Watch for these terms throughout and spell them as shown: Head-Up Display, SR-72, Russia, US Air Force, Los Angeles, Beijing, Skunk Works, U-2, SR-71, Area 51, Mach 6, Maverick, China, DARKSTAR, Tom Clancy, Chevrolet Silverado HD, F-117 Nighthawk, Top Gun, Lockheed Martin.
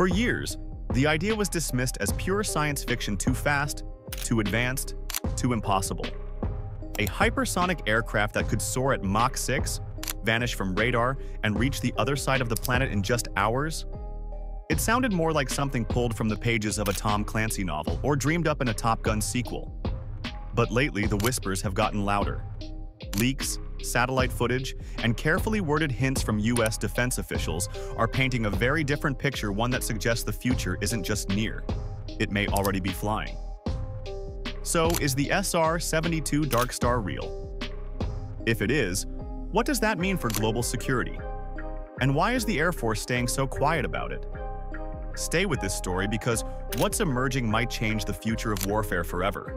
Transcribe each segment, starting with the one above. For years, the idea was dismissed as pure science fiction, too fast, too advanced, too impossible. A hypersonic aircraft that could soar at Mach 6, vanish from radar, and reach the other side of the planet in just hours? It sounded more like something pulled from the pages of a Tom Clancy novel or dreamed up in a Top Gun sequel. But lately, the whispers have gotten louder. Leaks, satellite footage, and carefully worded hints from U.S. defense officials are painting a very different picture, one that suggests the future isn't just near, it may already be flying. So, is the SR-72 DARKSTAR real? If it is, what does that mean for global security? And why is the Air Force staying so quiet about it? Stay with this story, because what's emerging might change the future of warfare forever.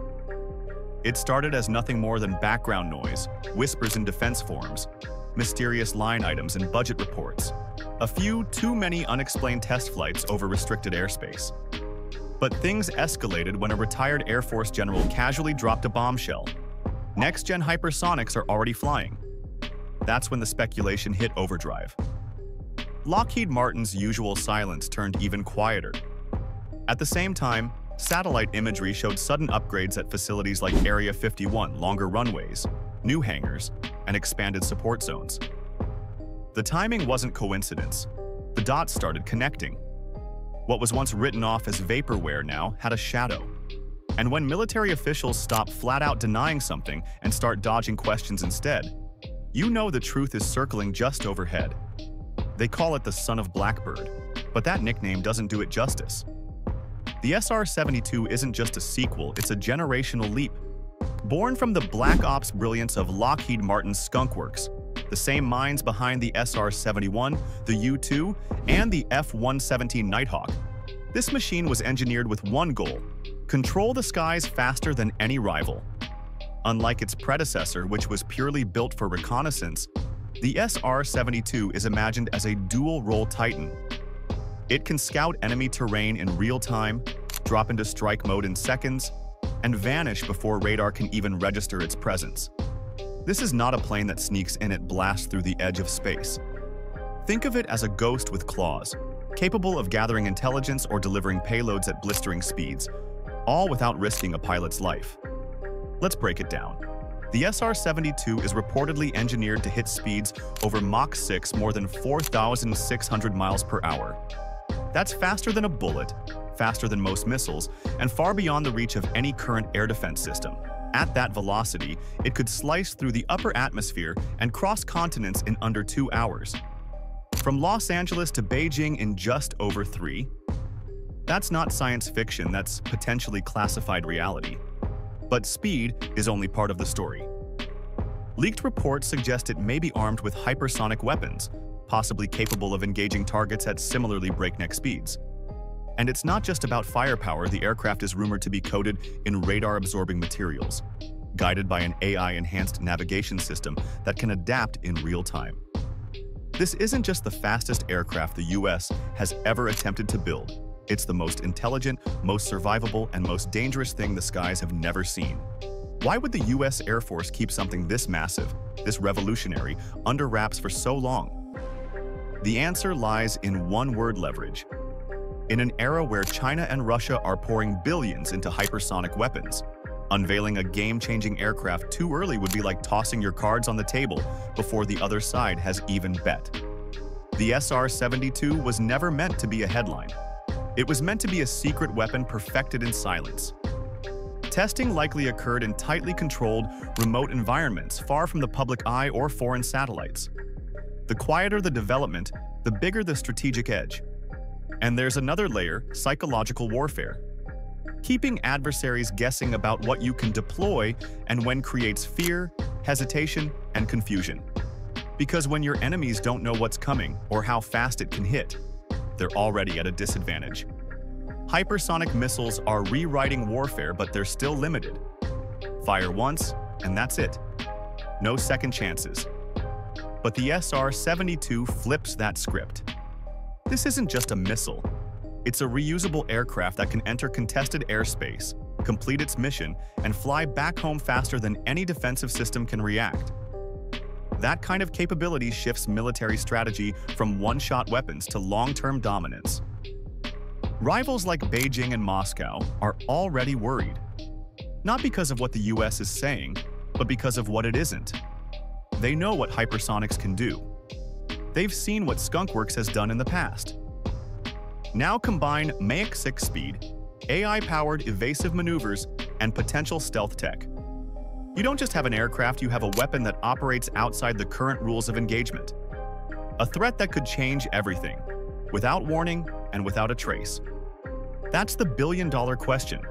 It started as nothing more than background noise, whispers in defense forums, mysterious line items in budget reports, a few too many unexplained test flights over restricted airspace. But things escalated when a retired Air Force general casually dropped a bombshell. Next-gen hypersonics are already flying. That's when the speculation hit overdrive. Lockheed Martin's usual silence turned even quieter. At the same time, satellite imagery showed sudden upgrades at facilities like Area 51, longer runways, new hangars, and expanded support zones. The timing wasn't coincidence. The dots started connecting. What was once written off as vaporware now had a shadow. And when military officials stop flat-out denying something and start dodging questions instead, you know the truth is circling just overhead. They call it the Son of Blackbird, but that nickname doesn't do it justice. The SR-72 isn't just a sequel, it's a generational leap. Born from the black ops brilliance of Lockheed Martin's Skunk Works, the same minds behind the SR-71, the U-2, and the F-117 Nighthawk, this machine was engineered with one goal: control the skies faster than any rival. Unlike its predecessor, which was purely built for reconnaissance, the SR-72 is imagined as a dual-role titan. It can scout enemy terrain in real time, drop into strike mode in seconds, and vanish before radar can even register its presence. This is not a plane that sneaks in, it blasts through the edge of space. Think of it as a ghost with claws, capable of gathering intelligence or delivering payloads at blistering speeds, all without risking a pilot's life. Let's break it down. The SR-72 is reportedly engineered to hit speeds over Mach 6, more than 4,600 miles per hour. That's faster than a bullet, faster than most missiles, and far beyond the reach of any current air defense system. At that velocity, it could slice through the upper atmosphere and cross continents in under 2 hours. From Los Angeles to Beijing in just over 3. That's not science fiction, that's potentially classified reality. But speed is only part of the story. Leaked reports suggest it may be armed with hypersonic weapons, possibly capable of engaging targets at similarly breakneck speeds. And it's not just about firepower, the aircraft is rumored to be coated in radar-absorbing materials, guided by an AI-enhanced navigation system that can adapt in real time. This isn't just the fastest aircraft the U.S. has ever attempted to build. It's the most intelligent, most survivable, and most dangerous thing the skies have never seen. Why would the U.S. Air Force keep something this massive, this revolutionary, under wraps for so long? The answer lies in one word: leverage. In an era where China and Russia are pouring billions into hypersonic weapons, unveiling a game-changing aircraft too early would be like tossing your cards on the table before the other side has even bet. The SR-72 was never meant to be a headline. It was meant to be a secret weapon perfected in silence. Testing likely occurred in tightly controlled, remote environments far from the public eye or foreign satellites. The quieter the development, the bigger the strategic edge. And there's another layer: psychological warfare. Keeping adversaries guessing about what you can deploy and when creates fear, hesitation, and confusion. Because when your enemies don't know what's coming or how fast it can hit, they're already at a disadvantage. Hypersonic missiles are rewriting warfare, but they're still limited. Fire once, and that's it. No second chances. But the SR-72 flips that script. This isn't just a missile. It's a reusable aircraft that can enter contested airspace, complete its mission, and fly back home faster than any defensive system can react. That kind of capability shifts military strategy from one-shot weapons to long-term dominance. Rivals like Beijing and Moscow are already worried, not because of what the US is saying, but because of what it isn't. They know what hypersonics can do. They've seen what Skunk Works has done in the past. Now combine Mach 6 speed, AI-powered evasive maneuvers, and potential stealth tech. You don't just have an aircraft, you have a weapon that operates outside the current rules of engagement. A threat that could change everything, without warning and without a trace. That's the billion-dollar question.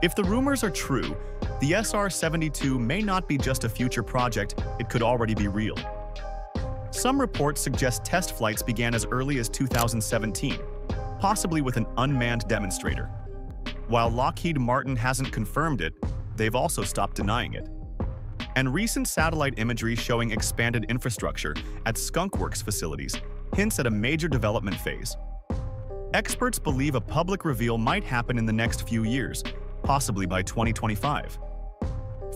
If the rumors are true, the SR-72 may not be just a future project, it could already be real. Some reports suggest test flights began as early as 2017, possibly with an unmanned demonstrator. While Lockheed Martin hasn't confirmed it, they've also stopped denying it. And recent satellite imagery showing expanded infrastructure at Skunk Works facilities hints at a major development phase. Experts believe a public reveal might happen in the next few years, possibly by 2025.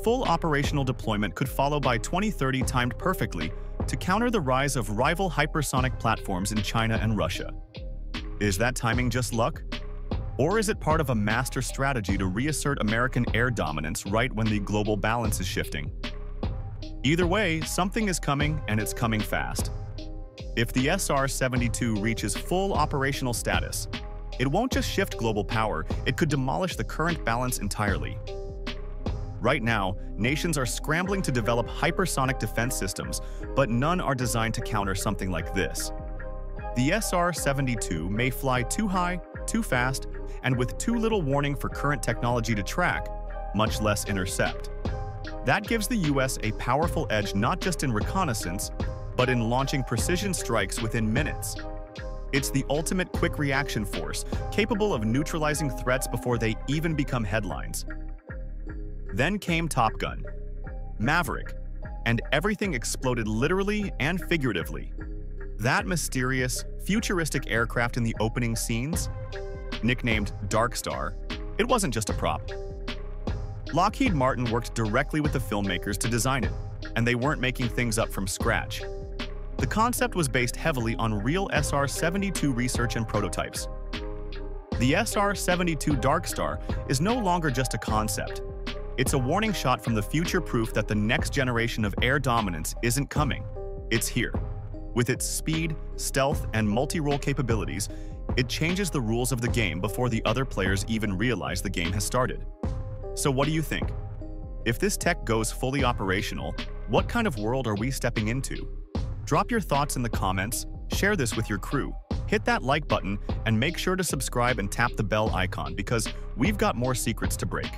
Full operational deployment could follow by 2030, timed perfectly to counter the rise of rival hypersonic platforms in China and Russia. Is that timing just luck? Or is it part of a master strategy to reassert American air dominance right when the global balance is shifting? Either way, something is coming, and it's coming fast. If the SR-72 reaches full operational status, it won't just shift global power, it could demolish the current balance entirely. Right now, nations are scrambling to develop hypersonic defense systems, but none are designed to counter something like this. The SR-72 may fly too high, too fast, and with too little warning for current technology to track, much less intercept. That gives the US a powerful edge not just in reconnaissance, but in launching precision strikes within minutes. It's the ultimate quick reaction force, capable of neutralizing threats before they even become headlines. Then came Top Gun, Maverick, and everything exploded literally and figuratively. That mysterious, futuristic aircraft in the opening scenes, nicknamed DARKSTAR, it wasn't just a prop. Lockheed Martin worked directly with the filmmakers to design it, and they weren't making things up from scratch. The concept was based heavily on real SR-72 research and prototypes. The SR-72 DARKSTAR is no longer just a concept. It's a warning shot from the future, proof that the next generation of air dominance isn't coming. It's here. With its speed, stealth, and multi-role capabilities, it changes the rules of the game before the other players even realize the game has started. So what do you think? If this tech goes fully operational, what kind of world are we stepping into? Drop your thoughts in the comments, share this with your crew, hit that like button, and make sure to subscribe and tap the bell icon, because we've got more secrets to break.